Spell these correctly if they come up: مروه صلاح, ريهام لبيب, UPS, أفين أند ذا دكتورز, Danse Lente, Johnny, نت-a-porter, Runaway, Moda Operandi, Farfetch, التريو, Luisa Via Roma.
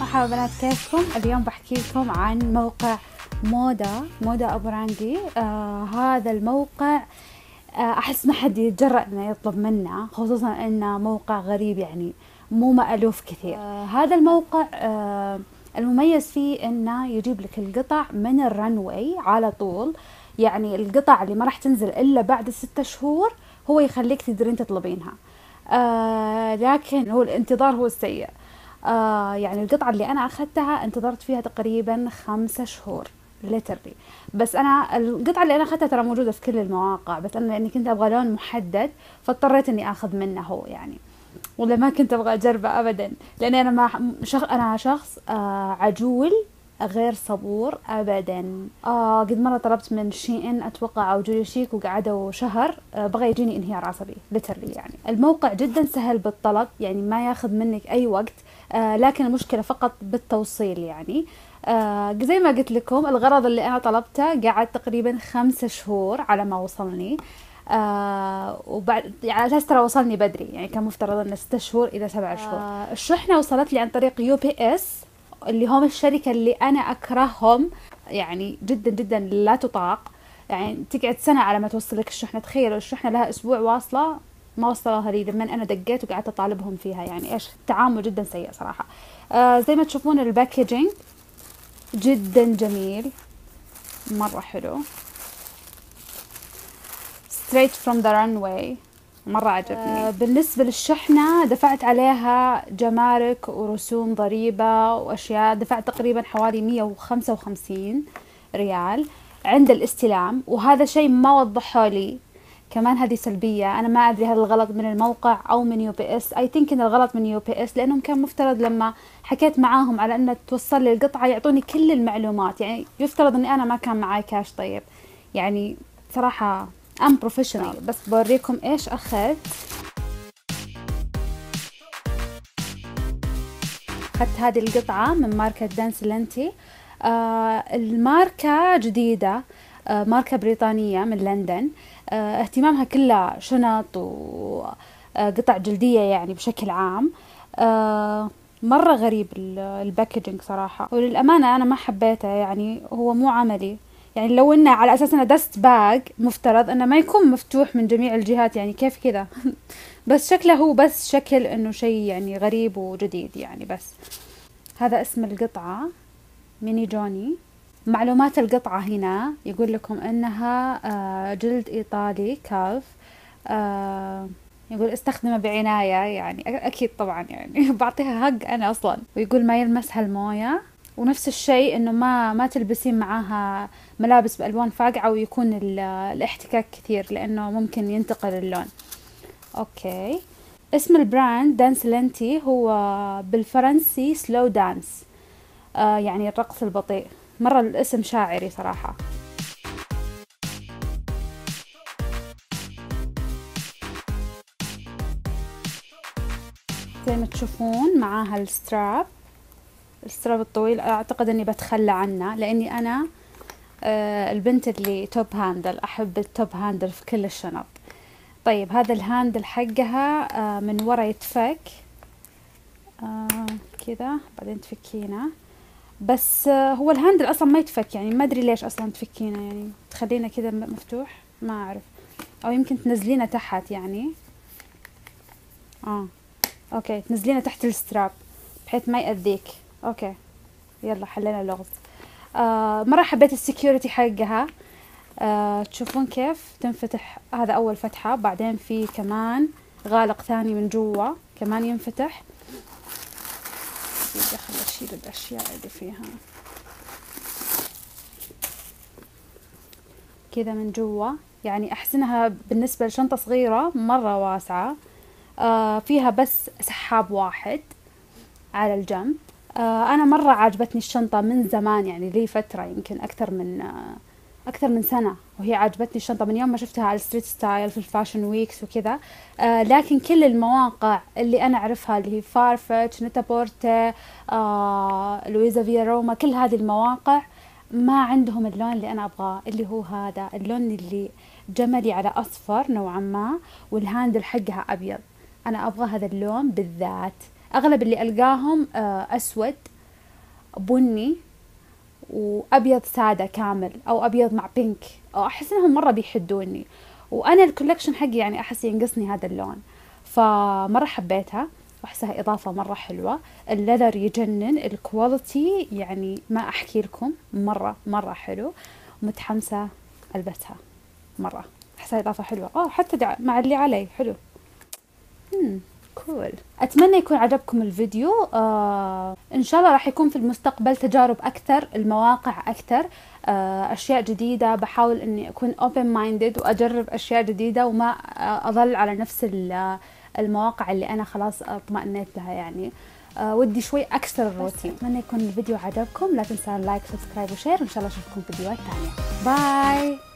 مرحبا بنات، كيفكم؟ اليوم بحكي لكم عن موقع مودا أوبراندي. هذا الموقع أحس ما حد يتجرأ إنه يطلب منه، خصوصا إنه موقع غريب، يعني مو مألوف كثير. هذا الموقع المميز فيه إنه يجيب لك القطع من الرنوي على طول، يعني القطع اللي ما راح تنزل إلا بعد 6 شهور هو يخليك تقدرين تطلبينها. لكن هو الانتظار هو السيء. يعني القطعة اللي أنا أخذتها انتظرت فيها تقريبا 5 شهور ليترلي. بس أنا القطعة اللي أنا أخذتها ترى موجودة في كل المواقع، بس أنا لأني كنت أبغى لون محدد فاضطريت إني أخذ منه هو، يعني ولا ما كنت أبغى أجربه أبدا، لأني أنا شخص عجول غير صبور أبدا. قد مرة طلبت من شين أتوقع أو جولي شيك، وقعدوا شهر بغى يجيني انهيار عصبي ليترلي. يعني الموقع جدا سهل بالطلب، يعني ما ياخذ منك أي وقت، لكن المشكلة فقط بالتوصيل. يعني زي ما قلت لكم، الغرض اللي أنا طلبته قعد تقريبا 5 شهور على ما وصلني. وبعد على أساس ترى وصلني بدري، يعني كان مفترض إنه 6 شهور إلى 7 شهور. الشحنة وصلت لي عن طريق UPS، اللي هم الشركة اللي أنا أكرههم، يعني جدا جدا لا تطاق. يعني تقعد سنة على ما توصل لك الشحنة. تخيلوا الشحنة لها أسبوع واصلة ما وصلوها لي، لما أنا دقيت وقعدت أطالبهم فيها. يعني إيش التعامل جدا سيء صراحة. زي ما تشوفون الباكيجينج جدا جميل، مرة حلو، straight from the runway، مرة عجبني. بالنسبة للشحنة دفعت عليها جمارك ورسوم ضريبة وأشياء، دفعت تقريبا حوالي 155 ريال عند الاستلام، وهذا شيء ما وضحوا لي كمان، هذه سلبية. أنا ما أدري هل الغلط من الموقع أو من UPS. I think إن الغلط من UPS، لأنهم كان مفترض لما حكيت معاهم على أن توصل لي القطعة يعطوني كل المعلومات. يعني يفترض إني أنا ما كان معاي كاش. طيب يعني صراحة I'm professional. بس بوريكم إيش أخذت هذه القطعة من ماركة دانس لنتي. الماركة جديدة، ماركة بريطانية من لندن. اهتمامها كلها شنط وقطع جلدية يعني بشكل عام. مرة غريب الباكجينج صراحة، وللأمانة أنا ما حبيته. يعني هو مو عملي، يعني لو إنه على أساس إنه دست باج مفترض إنه ما يكون مفتوح من جميع الجهات، يعني كيف كذا؟ بس شكله هو بس شكل إنه شيء يعني غريب وجديد يعني. بس هذا اسم القطعة ميني جوني. معلومات القطعة هنا يقول لكم إنها جلد إيطالي كالف. يقول استخدمه بعناية، يعني أكيد طبعا، يعني بعطيها هق أنا أصلا. ويقول ما يلمسها الموية، ونفس الشيء إنه ما تلبسين معاها ملابس بألوان فاقعة ويكون الاحتكاك كثير، لأنه ممكن ينتقل اللون. أوكي، اسم البراند دانس لنتي، هو بالفرنسي سلو دانس، يعني الرقص البطيء. مرة الاسم شاعري صراحة. زي ما تشوفون معاها الستراب الطويل. أعتقد أني بتخلى عنه، لأني أنا البنت اللي توب هاندل، أحب التوب هاندل في كل الشنط. طيب هذا الهاندل حقها من ورا يتفك كذا، بعدين تفكينه. بس هو الهاندل اصلا ما يتفك، يعني ما ادري ليش اصلا تفكينه، يعني تخلينه كذا مفتوح، ما اعرف، او يمكن تنزلينه تحت يعني. اوكي، تنزلينه تحت الستراب بحيث ما يأذيك. اوكي، يلا حلينا اللغز. مره حبيت السكيورتي حقها. تشوفون كيف تنفتح، هذا اول فتحه، بعدين في كمان غالق ثاني من جوا كمان ينفتح. خليني اشيل الاشياء اللي فيها كذا من جوا. يعني احسنها بالنسبه لشنطه صغيره مره واسعه. فيها بس سحاب واحد على الجنب. انا مره عجبتني الشنطه من زمان، يعني لي فتره يمكن اكثر من سنه وهي عجبتني الشنطه، من يوم ما شفتها على الستريت ستايل في الفاشن ويكس وكذا. لكن كل المواقع اللي انا اعرفها اللي هي فارفتش، نت-a-porter، لويزا فيا روما، كل هذه المواقع ما عندهم اللون اللي انا ابغاه، اللي هو هذا اللون اللي جملي على أصفر نوعا ما، والهاندل حقها أبيض. أنا أبغى هذا اللون بالذات، أغلب اللي ألقاهم أسود بني وأبيض سادة كامل أو أبيض مع بينك، أحس إنهم مرة بيحدوني، وأنا الكولكشن حقي يعني أحس ينقصني هذا اللون، فمرة حبيتها وأحسها إضافة مرة حلوة. اللذر يجنن، الكواليتي يعني ما أحكي لكم، مرة مرة حلو، متحمسة ألبسها مرة، أحسها إضافة حلوة. حتى مع اللي علي حلو. كول. أتمنى يكون عجبكم الفيديو. إن شاء الله راح يكون في المستقبل تجارب أكثر، المواقع أكثر، أشياء جديدة. بحاول إني أكون open minded وأجرب أشياء جديدة وما أظل على نفس المواقع اللي أنا خلاص اطمأنيت لها يعني. ودي شوي أكثر الروتين. أتمنى يكون الفيديو عجبكم، لا تنسوا اللايك سبسكرايب وشير، إن شاء الله أشوفكم فيديوهات ثانية. باي.